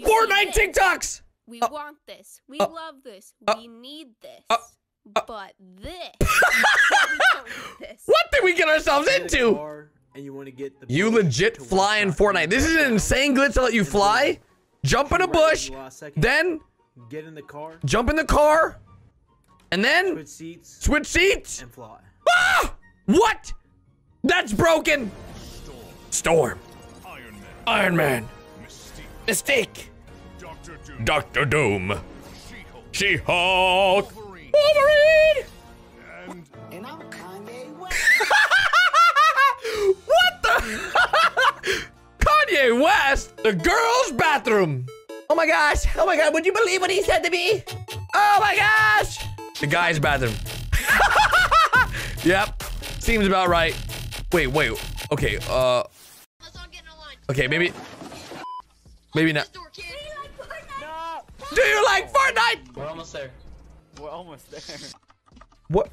Fortnite TikToks! We want this. We love this. We need this. But this. This. What did we get ourselves into? And you want to get the you legit fly in Fortnite. This is an insane glitch to let you fly. Jump in a bush. Then get in the car. Jump in the car. And then switch seats. Switch seats. And fly. Ah! What? That's broken. Storm. Iron Man. Mystique. Doctor Doom. She-Hulk. Wolverine. And I'm Kanye West. What the? Kanye West? The girls' bathroom. Oh my gosh. Oh my god. Would you believe what he said to me? Oh my gosh. The guys' bathroom. Yep. Seems about right. Wait. Okay. Let's all get in a line. Okay, maybe not. Do you like Fortnite? We're almost there. We're almost there. What?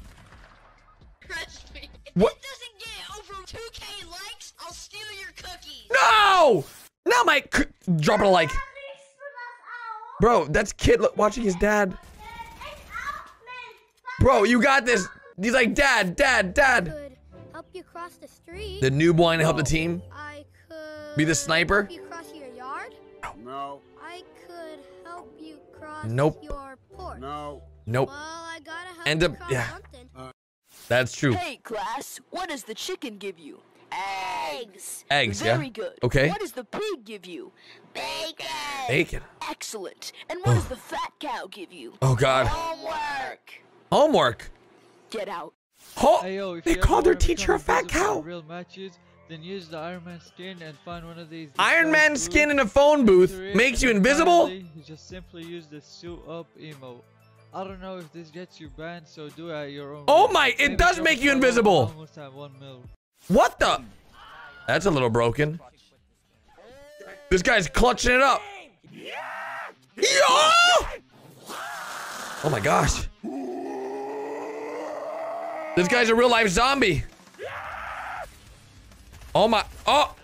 Trust me. What? If it doesn't get over 2K likes, I'll steal your cookies. No! Not my drop it a like. Bro, that's Kit watching his dad. Bro, you got this. He's like, Dad, Dad, Dad. I could help you cross the street. The new blind to help the team. I could be the sniper. Help you cross your yard? No. I could help you cross your porch. No. Nope. Well, I gotta help you cross something. That's true. Hey, class, what does the chicken give you? Eggs. Eggs, yeah. Very good. Okay. What does the pig give you? Bacon. Bacon. Excellent. And what does the fat cow give you? Oh, God. Homework. Homework. Get out. Hey, yo, they called their teacher a fat cow. Real matches, then use the Iron Man skin and find one of these. Iron Man skin in a phone booth makes you invisible? You just simply use the suit up emote. I don't know if this gets you banned, so do it at your own. Oh my, it does make you invisible. What the? That's a little broken. This guy's clutching it up. Yeah. Oh my gosh. This guy's a real life zombie. Oh my, oh.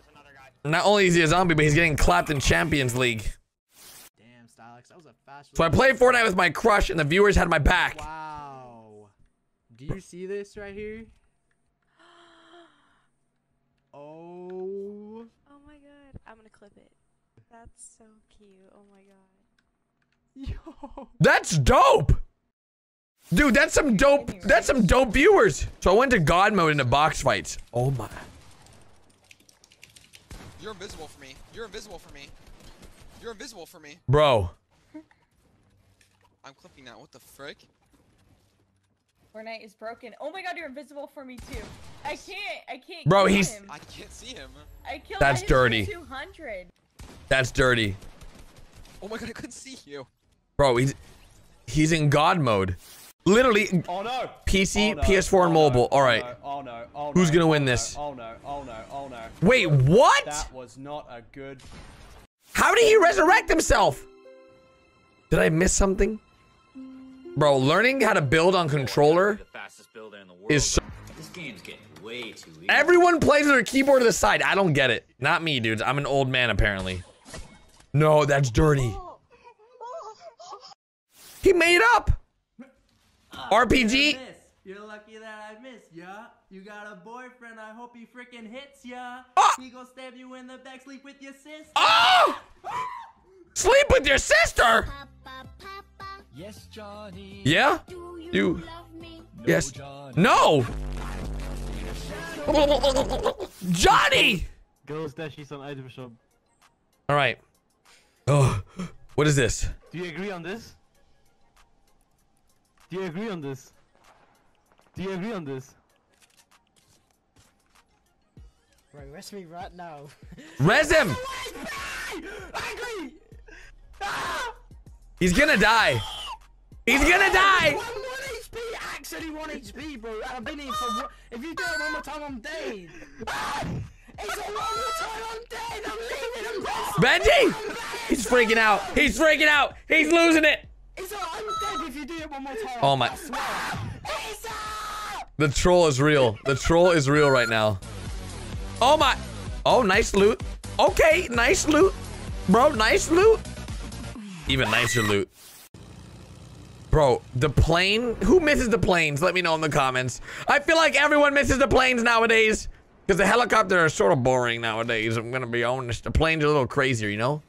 Not only is he a zombie, but he's getting clapped in Champions League. So I played Fortnite with my crush and the viewers had my back. Wow. Do you see this right here? Oh. Oh my god. I'm gonna clip it. That's so cute. Oh my god. Yo. That's dope. Dude, that's some dope viewers. So I went to God mode into box fights. Oh my. You're invisible for me. You're invisible for me. You're invisible for me. Bro. I'm clipping that. What the frick? Fortnite is broken. Oh my god, you're invisible for me too. I can't. Bro, him. I can't see him. I killed. That's dirty. 200. That's dirty. Oh my god, I couldn't see you. Bro, he's in God mode. Literally. Oh no. PC, oh, no. PS4, and mobile. All right. Oh no. Oh no. Who's gonna win this? Oh no. Oh no. Oh no. Wait, what? That was not a good. How did he resurrect himself? Did I miss something? Bro, learning how to build on controller is so... This game's getting way too easy. Everyone plays with their keyboard to the side. I don't get it. Not me, dudes. I'm an old man, apparently. No, that's dirty. He made it up. RPG. You're lucky that I missed ya. You got a boyfriend, I hope he freaking hits ya. Oh. He gonna stab you in the back, sleep with your sister. Oh! Sleep with your sister? Papa, Papa. Yes, Johnny. Yeah? Do you love me? Yes. No! Johnny! Alright. Oh, what is this? Do you agree on this? Do you agree on this? Do you agree on this? Bro, rest me right now. Res him! He's gonna die. He's gonna die! 1 HP, actually 1 HP, bro. I've been here for one. If you do it one more time, I'm dead. It's a one more time, I'm dead. I'm leaving him. Benji! He's freaking out. He's freaking out. He's losing it. It's a, I'm dead if you do it one more time. Oh my. The troll is real. The troll is real right now. Oh my. Oh, nice loot. Okay, nice loot. Bro, nice loot. Even nicer loot. Bro, the plane? Who misses the planes? Let me know in the comments. I feel like everyone misses the planes nowadays. Because the helicopters are sort of boring nowadays. I'm going to be honest. The planes are a little crazier, you know?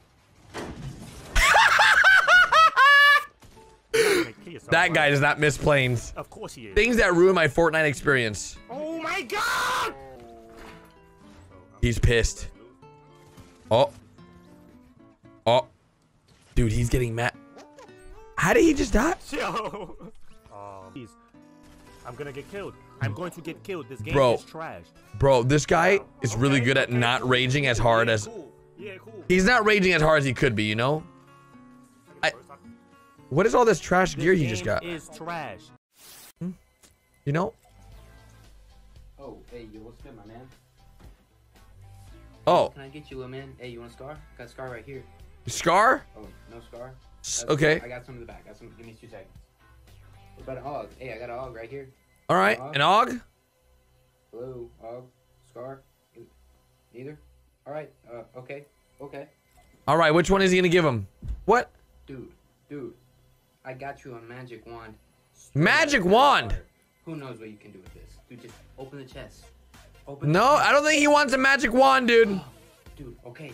That guy does not miss planes. Of course he is. Things that ruin my Fortnite experience. Oh my god! He's pissed. Oh. Oh. Dude, he's getting mad. How did he just die? Yo. Please. I'm gonna get killed. I'm going to get killed. This game is trash. Bro, this guy is really good at not raging as hard as... Yeah, cool. He's not raging as hard as he could be, you know? What is all this trash gear you just got? Is trash. Hmm? You know? Oh, hey, yo, what's good, my man? Oh. Can I get you a man? Hey, you want a scar? Got a scar right here. Scar? Oh, no scar. Okay. I got some in the back. I got some. Give me 2 seconds. What about an og? Hey, I got an og right here. All right, an og? Hello, og, scar, neither. All right, okay, okay. All right, which one is he gonna give him? What? Dude. I got you a magic wand. Magic wand? Who knows what you can do with this? Dude, just open the chest. Open the chest. I don't think he wants a magic wand, dude. Dude, okay.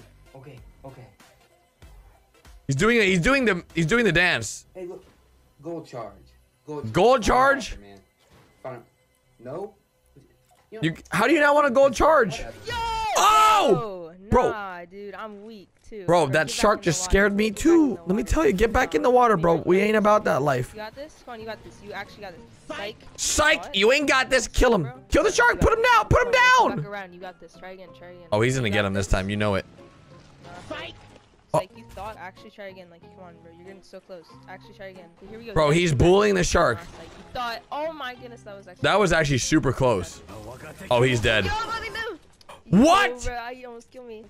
He's doing the dance. Hey, look. Gold charge. Gold charge? Man. No. How do you not want a gold charge? Yo! Oh! Bro. Nah, dude, I'm weak. Too. Bro, that shark just scared me too. Let me tell you, get back in the water, bro. We ain't about that life. You got this? Come on, you got this. You actually got this. Psych! Psych! You ain't got this. Kill him. Kill the shark. Put him down. Put him down. Fuck around. You got this. Try again. Try again. Oh, he's gonna get him this time. You know it. Psych! Like you thought, actually try again. Like, come on, bro. You're getting so close. Actually try again. Here we go. Bro, he's bullying the shark. Like, you thought, oh my goodness, that was actually super close. Oh, he's dead. What?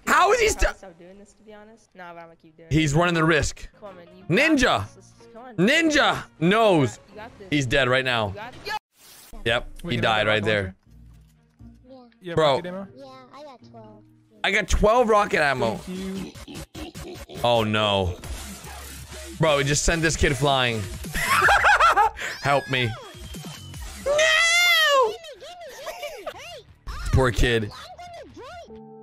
How is he still doing this, to be honest? Nah, but I'm gonna keep doing it. He's running the risk. Ninja! Ninja knows. He's dead right now. Yep, he died right there. Bro. Yeah, I got 12. I got 12 rocket ammo. Oh no. Bro, we just sent this kid flying. Help me. No! Poor kid.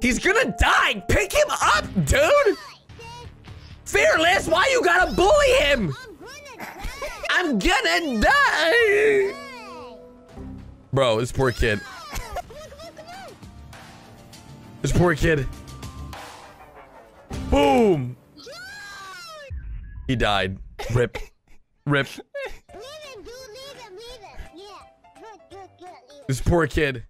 He's gonna die! Pick him up, dude! Fearless, why you gotta bully him? I'm gonna die! Bro, this poor kid. This poor kid. Boom! He died. Rip. Rip. This poor kid.